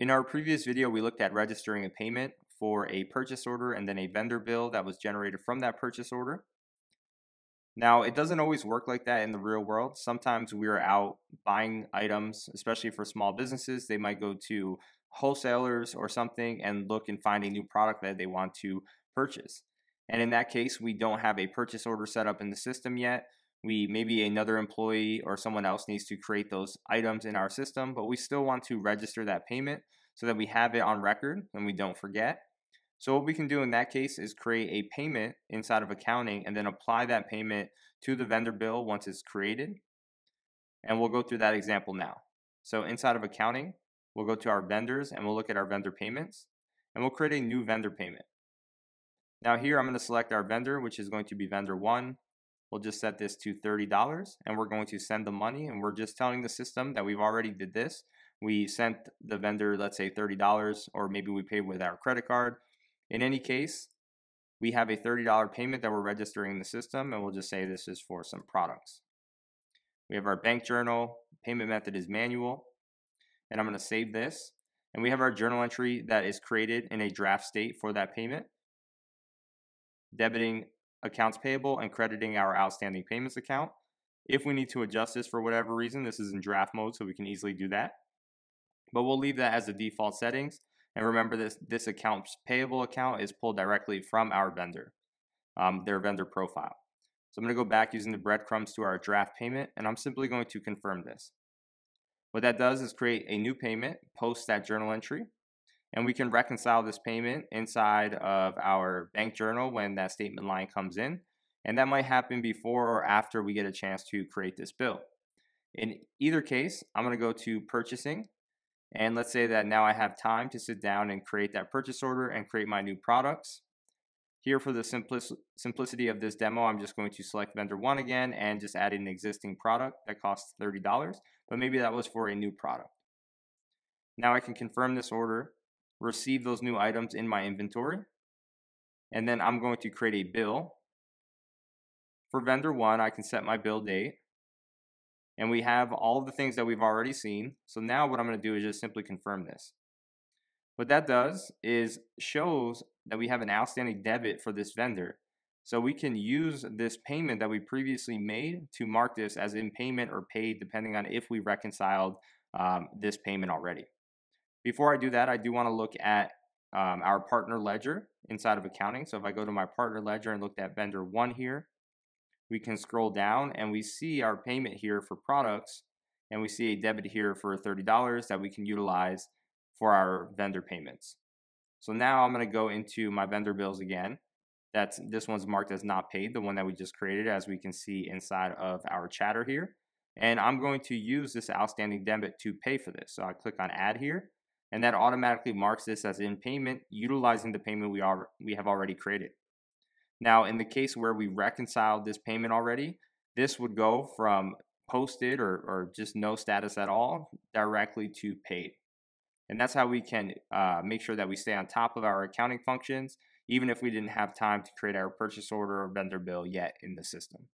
In our previous video, we looked at registering a payment for a purchase order and then a vendor bill that was generated from that purchase order. Now, it doesn't always work like that in the real world. Sometimes we're out buying items, especially for small businesses. They might go to wholesalers or something and look and find a new product that they want to purchase. And in that case, we don't have a purchase order set up in the system yet. Maybe another employee or someone else needs to create those items in our system, but we still want to register that payment so that we have it on record and we don't forget. So what we can do in that case is create a payment inside of accounting and then apply that payment to the vendor bill once it's created. And we'll go through that example now. So inside of accounting, we'll go to our vendors and we'll look at our vendor payments and we'll create a new vendor payment. Now here I'm going to select our vendor, which is going to be vendor one. We'll just set this to $30 and we're going to send the money, and we're just telling the system that we've already did this. We sent the vendor, let's say $30, or maybe we paid with our credit card. In any case, we have a $30 payment that we're registering in the system, and we'll just say this is for some products. We have our bank journal, payment method is manual, and I'm going to save this. And we have our journal entry that is created in a draft state for that payment, debiting accounts payable and crediting our outstanding payments account. If we need to adjust this for whatever reason, this is in draft mode, so we can easily do that. But we'll leave that as the default settings. And remember, this accounts payable account is pulled directly from our vendor, their vendor profile. So I'm going to go back using the breadcrumbs to our draft payment, and I'm simply going to confirm this. What that does is create a new payment, post that journal entry, and we can reconcile this payment inside of our bank journal when that statement line comes in. And that might happen before or after we get a chance to create this bill. In either case, I'm going to go to purchasing. And let's say that now I have time to sit down and create that purchase order and create my new products. Here, for the simplicity of this demo, I'm just going to select vendor one again and just add an existing product that costs $30, but maybe that was for a new product. Now I can confirm this order, receive those new items in my inventory, and then I'm going to create a bill. For vendor one, I can set my bill date. And we have all of the things that we've already seen. So now what I'm going to do is just simply confirm this. What that does is shows that we have an outstanding debit for this vendor. So we can use this payment that we previously made to mark this as in payment or paid, depending on if we reconciled this payment already. Before I do that, I do want to look at our partner ledger inside of accounting. So if I go to my partner ledger and look at vendor one here, we can scroll down and we see our payment here for products, and we see a debit here for $30 that we can utilize for our vendor payments. So now I'm going to go into my vendor bills again. This one's marked as not paid, the one that we just created, as we can see inside of our chatter here. And I'm going to use this outstanding debit to pay for this. So I click on add here, and that automatically marks this as in payment, utilizing the payment we have already created. Now, in the case where we reconciled this payment already, this would go from posted or just no status at all directly to paid. And that's how we can make sure that we stay on top of our accounting functions, even if we didn't have time to create our purchase order or vendor bill yet in the system.